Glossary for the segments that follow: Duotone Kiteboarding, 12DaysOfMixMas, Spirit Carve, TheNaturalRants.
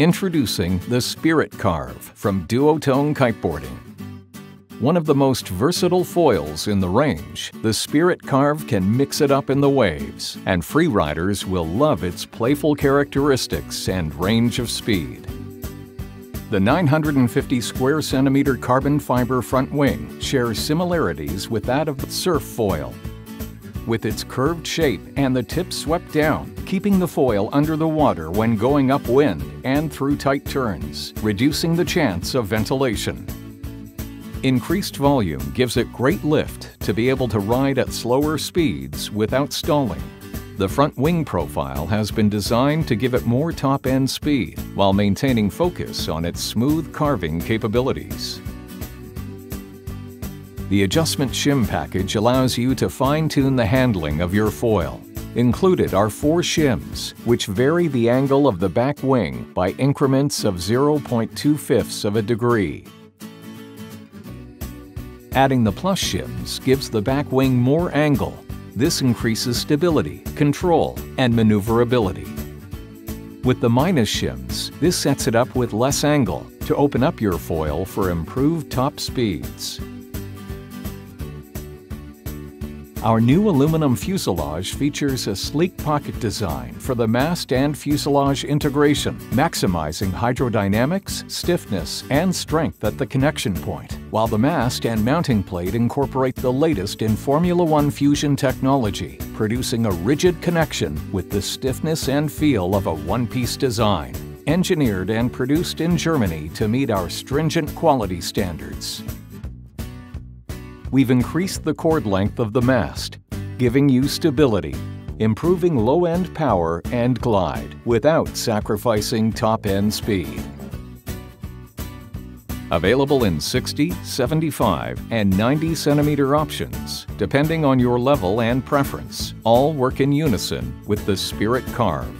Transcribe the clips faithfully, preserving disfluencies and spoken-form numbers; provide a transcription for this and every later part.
Introducing the Spirit Carve from Duotone Kiteboarding. One of the most versatile foils in the range, the Spirit Carve can mix it up in the waves, and freeriders will love its playful characteristics and range of speed. The nine hundred fifty square centimeter carbon fiber front wing shares similarities with that of the surf foil, with its curved shape and the tip swept down, keeping the foil under the water when going upwind and through tight turns, reducing the chance of ventilation. Increased volume gives it great lift to be able to ride at slower speeds without stalling. The front wing profile has been designed to give it more top-end speed while maintaining focus on its smooth carving capabilities. The adjustment shim package allows you to fine-tune the handling of your foil. Included are four shims, which vary the angle of the back wing by increments of zero point two fifths of a degree. Adding the plus shims gives the back wing more angle. This increases stability, control, and maneuverability. With the minus shims, this sets it up with less angle to open up your foil for improved top speeds. Our new aluminum fuselage features a sleek pocket design for the mast and fuselage integration, maximizing hydrodynamics, stiffness, and strength at the connection point, while the mast and mounting plate incorporate the latest in Formula One Fusion technology, producing a rigid connection with the stiffness and feel of a one-piece design, engineered and produced in Germany to meet our stringent quality standards. We've increased the chord length of the mast, giving you stability, improving low-end power and glide without sacrificing top-end speed. Available in sixty, seventy-five, and ninety centimeter options, depending on your level and preference. All work in unison with the Spirit Carve.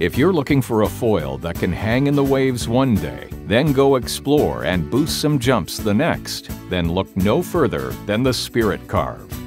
If you're looking for a foil that can hang in the waves one day, then go explore and boost some jumps the next, then look no further than the Spirit Carve.